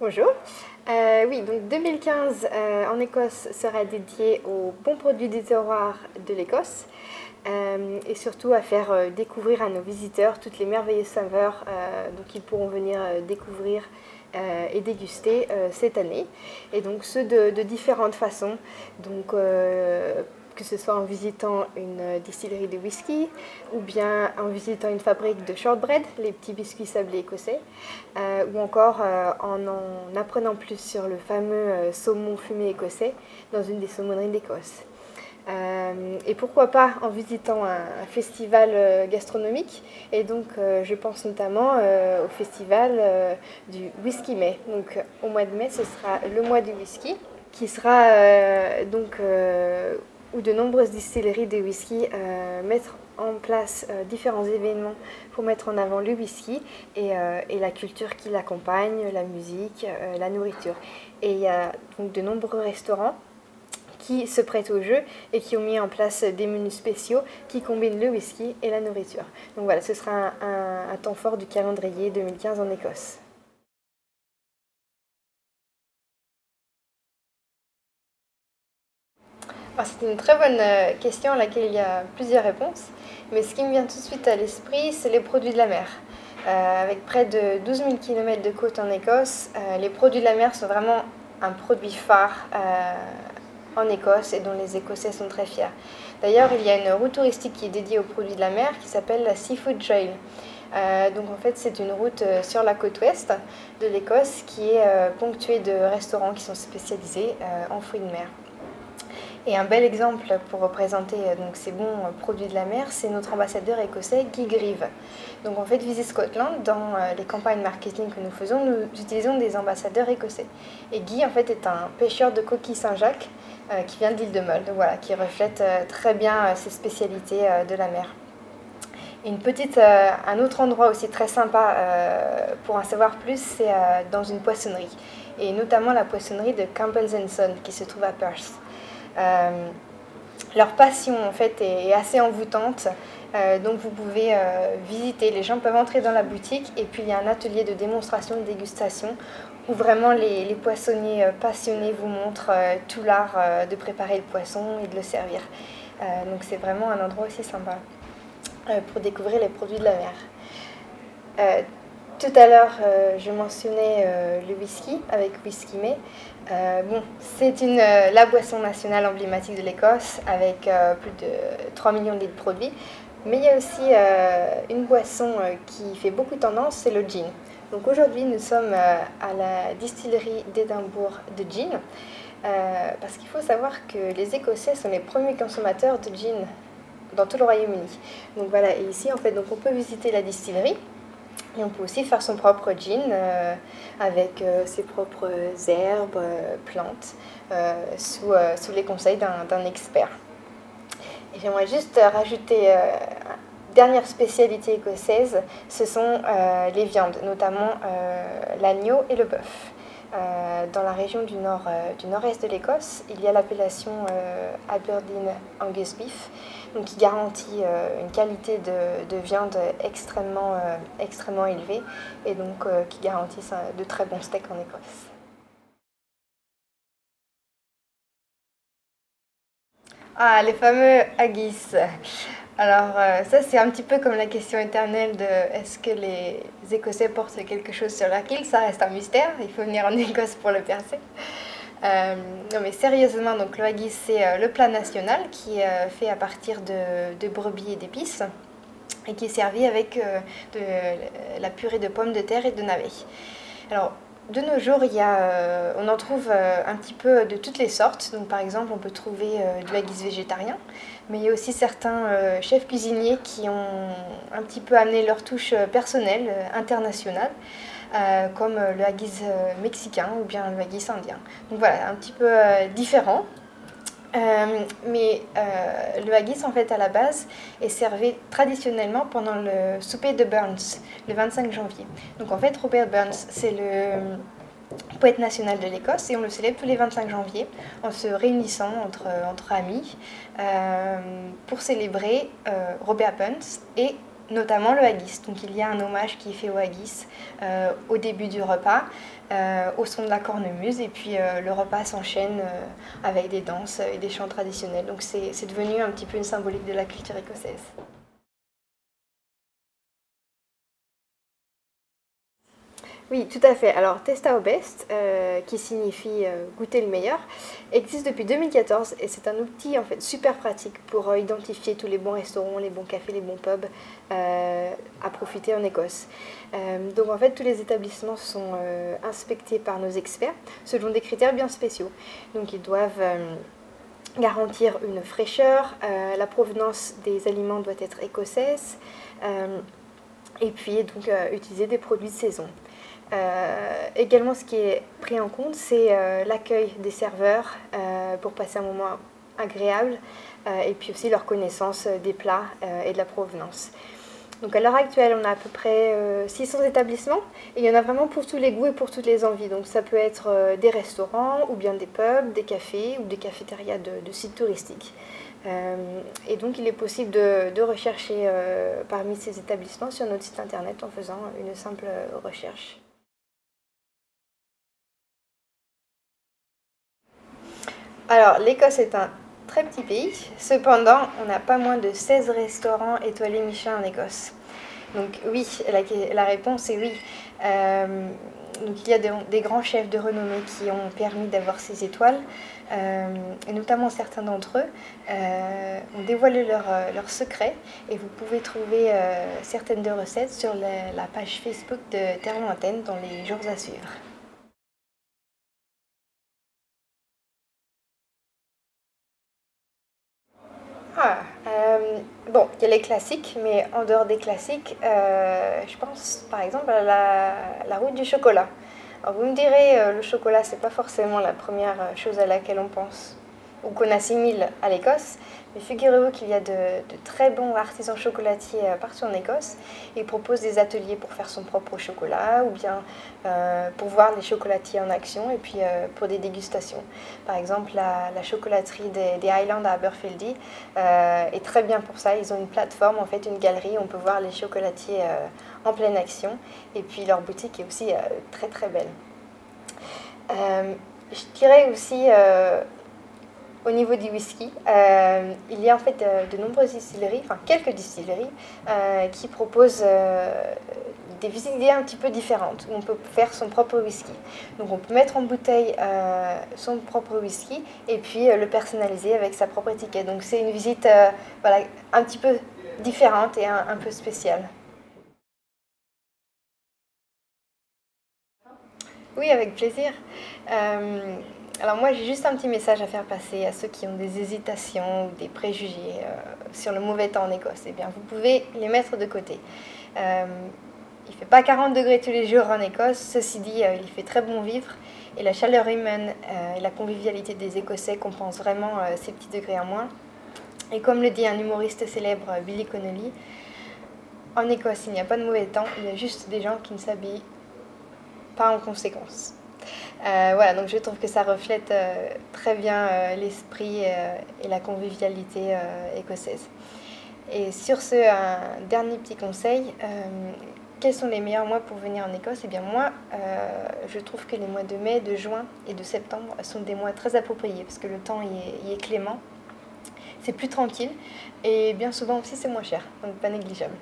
Bonjour. Oui, donc 2015 en Écosse sera dédié aux bons produits du terroir de l'Écosse et surtout à faire découvrir à nos visiteurs toutes les merveilleuses saveurs qu'ils pourront venir découvrir et déguster cette année. Et donc ceux de différentes façons, donc, que ce soit en visitant une distillerie de whisky ou bien en visitant une fabrique de shortbread, les petits biscuits sablés écossais, ou encore en apprenant plus sur le fameux saumon fumé écossais dans une des saumonneries d'Écosse. Et pourquoi pas en visitant un festival gastronomique, et donc je pense notamment au festival du Whisky May. Donc au mois de mai, ce sera le mois du whisky qui sera où de nombreuses distilleries de whisky mettent en place différents événements pour mettre en avant le whisky et la culture qui l'accompagne, la musique, la nourriture. Et il y a donc de nombreux restaurants qui se prêtent au jeu et qui ont mis en place des menus spéciaux qui combinent le whisky et la nourriture. Donc voilà, ce sera un temps fort du calendrier 2015 en Écosse. C'est une très bonne question à laquelle il y a plusieurs réponses, mais ce qui me vient tout de suite à l'esprit, c'est les produits de la mer. Avec près de 12 000 km de côte en Écosse, les produits de la mer sont vraiment un produit phare en Écosse et dont les Écossais sont très fiers. D'ailleurs, il y a une route touristique qui est dédiée aux produits de la mer qui s'appelle la Seafood Trail. Donc en fait, c'est une route sur la côte ouest de l'Écosse qui est ponctuée de restaurants qui sont spécialisés en fruits de mer. Et un bel exemple pour représenter donc, ces bons produits de la mer, c'est notre ambassadeur écossais Guy Grieve. Donc en fait, Visit Scotland, dans les campagnes marketing que nous faisons, nous utilisons des ambassadeurs écossais. Et Guy en fait est un pêcheur de coquilles Saint-Jacques qui vient d'île de Mull, donc, voilà, qui reflète très bien ses spécialités de la mer. Et un autre endroit aussi très sympa pour en savoir plus, c'est dans une poissonnerie. Et notamment la poissonnerie de Campbell's and Son qui se trouve à Perth. Leur passion en fait est assez envoûtante, donc vous pouvez visiter, les gens peuvent entrer dans la boutique et puis il y a un atelier de démonstration et de dégustation où vraiment les poissonniers passionnés vous montrent tout l'art de préparer le poisson et de le servir. Donc c'est vraiment un endroit aussi sympa pour découvrir les produits de la mer. Tout à l'heure, je mentionnais le whisky avec Whisky May. Bon, c'est la boisson nationale emblématique de l'Écosse avec plus de 3 millions de litres produits. Mais il y a aussi une boisson qui fait beaucoup tendance, c'est le gin. Donc aujourd'hui, nous sommes à la distillerie d'Édimbourg de gin. Parce qu'il faut savoir que les Écossais sont les premiers consommateurs de gin dans tout le Royaume-Uni. Donc voilà, et ici, en fait, donc on peut visiter la distillerie. Et on peut aussi faire son propre gin avec ses propres herbes, plantes, sous les conseils d'un expert. Et j'aimerais juste rajouter une dernière spécialité écossaise, ce sont les viandes, notamment l'agneau et le bœuf. Dans la région du nord-est de l'Écosse, il y a l'appellation Aberdeen Angus Beef, donc qui garantit une qualité de viande extrêmement, extrêmement élevée et donc qui garantit de très bons steaks en Écosse. Ah, les fameux haggis. Alors ça c'est un petit peu comme la question éternelle de est-ce que les Écossais portent quelque chose sur leur kilt, ça reste un mystère, il faut venir en Écosse pour le percer. Non mais sérieusement, donc, le haggis c'est le plat national qui est fait à partir de brebis et d'épices et qui est servi avec la purée de pommes de terre et de navets. Alors, de nos jours, on en trouve un petit peu de toutes les sortes. Donc, par exemple, on peut trouver du haggis végétarien, mais il y a aussi certains chefs cuisiniers qui ont un petit peu amené leur touche personnelle, internationale, comme le haggis mexicain ou bien le haggis indien. Donc voilà, un petit peu différent. Mais le haggis en fait à la base est servi traditionnellement pendant le souper de Burns le 25 janvier. Donc en fait Robert Burns c'est le poète national de l'Écosse et on le célèbre tous les 25 janvier en se réunissant entre amis pour célébrer Robert Burns et notamment le haggis. Donc il y a un hommage qui est fait au haggis au début du repas, au son de la cornemuse, et puis le repas s'enchaîne avec des danses et des chants traditionnels. Donc c'est devenu un petit peu une symbolique de la culture écossaise. Oui, tout à fait. Alors, Taste our best, qui signifie goûter le meilleur, existe depuis 2014 et c'est un outil en fait super pratique pour identifier tous les bons restaurants, les bons cafés, les bons pubs à profiter en Écosse. Donc en fait, tous les établissements sont inspectés par nos experts selon des critères bien spéciaux. Donc ils doivent garantir une fraîcheur, la provenance des aliments doit être écossaise et puis donc utiliser des produits de saison. Également, ce qui est pris en compte, c'est l'accueil des serveurs pour passer un moment agréable et puis aussi leur connaissance des plats et de la provenance. Donc à l'heure actuelle, on a à peu près 600 établissements et il y en a vraiment pour tous les goûts et pour toutes les envies. Donc ça peut être des restaurants ou bien des pubs, des cafés ou des cafétérias de sites touristiques. Et donc il est possible de rechercher parmi ces établissements sur notre site internet en faisant une simple recherche. Alors, l'Écosse est un très petit pays, cependant on n'a pas moins de 16 restaurants étoilés Michelin en Écosse. Donc oui, la réponse est oui. Donc il y a des grands chefs de renommée qui ont permis d'avoir ces étoiles, et notamment certains d'entre eux ont dévoilé leur secret, et vous pouvez trouver certaines de recettes sur la page Facebook de Terre Lointaine dans les jours à suivre. Bon, il y a les classiques, mais en dehors des classiques, je pense par exemple à la route du chocolat. Alors vous me direz, le chocolat, c'est pas forcément la première chose à laquelle on pense ou qu'on assimile à l'Écosse, mais figurez-vous qu'il y a de très bons artisans chocolatiers partout en Écosse. Ils proposent des ateliers pour faire son propre chocolat ou bien pour voir les chocolatiers en action et puis pour des dégustations. Par exemple, la chocolaterie des Highlands à Aberfeldy est très bien pour ça. Ils ont une plateforme, en fait une galerie, où on peut voir les chocolatiers en pleine action, et puis leur boutique est aussi très très belle. Je dirais aussi... au niveau du whisky, il y a en fait de nombreuses distilleries, enfin quelques distilleries, qui proposent des visites guidées un petit peu différentes, où on peut faire son propre whisky. Donc on peut mettre en bouteille son propre whisky et puis le personnaliser avec sa propre étiquette. Donc c'est une visite voilà, un petit peu différente et un peu spéciale. Oui, avec plaisir. Alors moi, j'ai juste un petit message à faire passer à ceux qui ont des hésitations ou des préjugés sur le mauvais temps en Écosse. Eh bien, vous pouvez les mettre de côté. Il ne fait pas 40 degrés tous les jours en Écosse. Ceci dit, il fait très bon vivre. Et la chaleur humaine et la convivialité des Écossais compensent vraiment ces petits degrés en moins. Et comme le dit un humoriste célèbre, Billy Connolly, en Écosse, il n'y a pas de mauvais temps. Il y a juste des gens qui ne s'habillent pas en conséquence. Voilà, donc je trouve que ça reflète très bien l'esprit et la convivialité écossaise. Et sur ce, un dernier petit conseil, quels sont les meilleurs mois pour venir en Écosse? Eh bien moi, je trouve que les mois de mai, de juin et de septembre sont des mois très appropriés parce que le temps y est clément, c'est plus tranquille et bien souvent aussi c'est moins cher, donc pas négligeable.